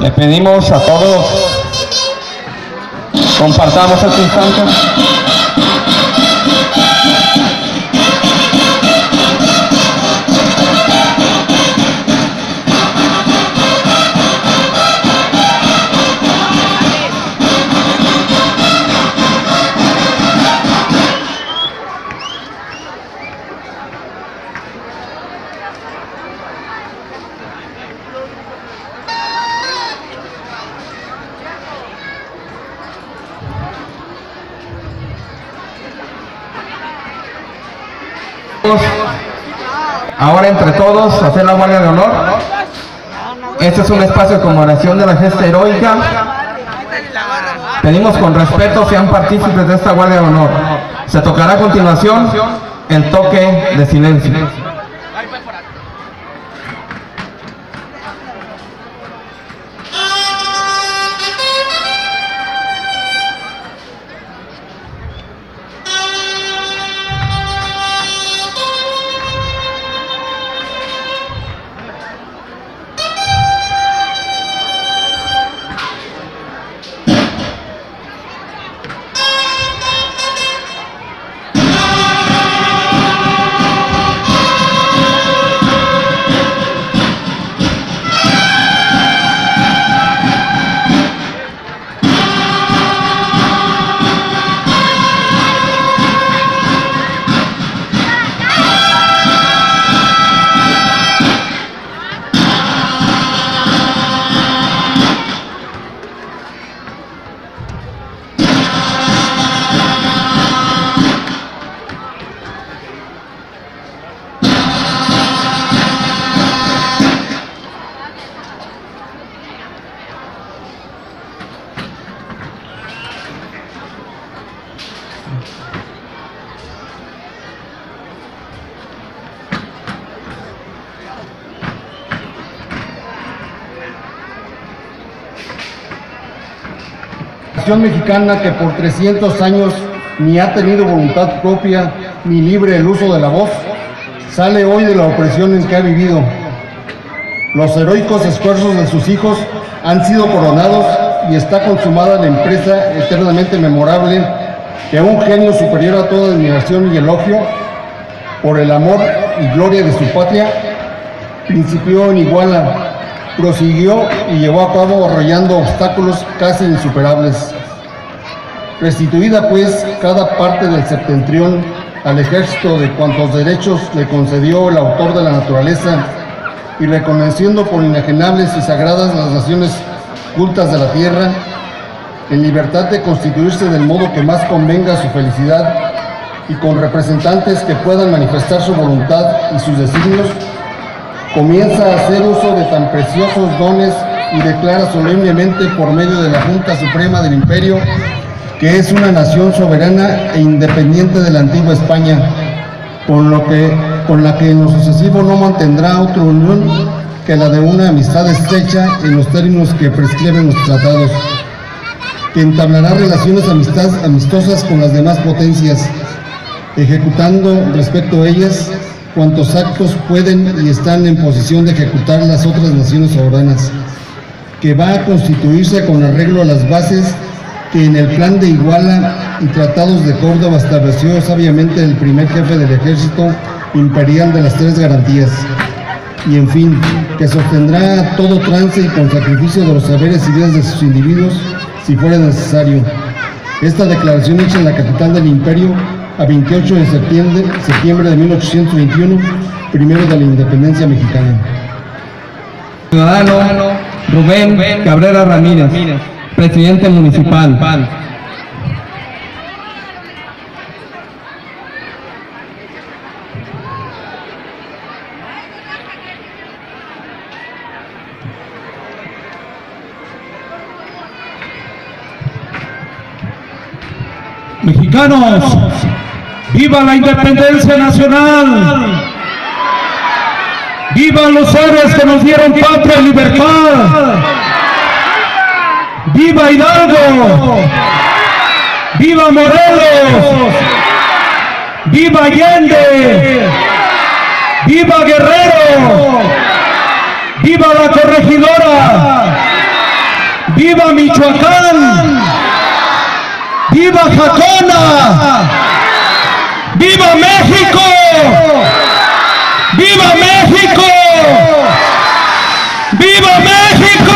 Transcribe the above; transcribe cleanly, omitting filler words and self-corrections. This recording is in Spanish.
Le pedimos a todos, compartamos este instante. Ahora entre todos hacer la guardia de honor. Este es un espacio de conmemoración de la gesta heroica. Pedimos con respeto sean partícipes de esta guardia de honor. Se tocará a continuación el toque de silencio. Mexicana que por 300 años ni ha tenido voluntad propia ni libre el uso de la voz, sale hoy de la opresión en que ha vivido. Los heroicos esfuerzos de sus hijos han sido coronados y está consumada la empresa eternamente memorable que un genio superior a toda admiración y elogio por el amor y gloria de su patria principió en Iguala, prosiguió y llevó a cabo arrollando obstáculos casi insuperables. Restituida pues cada parte del septentrión al ejército de cuantos derechos le concedió el autor de la naturaleza y reconociendo por inajenables y sagradas las naciones cultas de la tierra, en libertad de constituirse del modo que más convenga a su felicidad y con representantes que puedan manifestar su voluntad y sus designios, comienza a hacer uso de tan preciosos dones y declara solemnemente por medio de la Junta Suprema del Imperio que es una nación soberana e independiente de la antigua España, con la que en lo sucesivo no mantendrá otra unión que la de una amistad estrecha en los términos que prescriben los tratados, que entablará relaciones amistosas con las demás potencias, ejecutando respecto a ellas cuantos actos pueden y están en posición de ejecutar las otras naciones soberanas, que va a constituirse con arreglo a las bases que en el plan de Iguala y tratados de Córdoba estableció sabiamente el primer jefe del ejército imperial de las tres garantías, y en fin, que sostendrá todo trance y con sacrificio de los saberes y vidas de sus individuos si fuera necesario. Esta declaración hecha en la capital del imperio a 28 de septiembre de 1821, primero de la independencia mexicana. Ciudadano Rubén Cabrera Ramírez, presidente municipal. Mexicanos, viva la independencia nacional, vivan los héroes que nos dieron patria y libertad. ¡Viva Hidalgo! ¡Viva Morelos! ¡Viva Allende! ¡Viva Guerrero! ¡Viva la Corregidora! ¡Viva Michoacán! ¡Viva Jacona! ¡Viva México! ¡Viva México! ¡Viva México!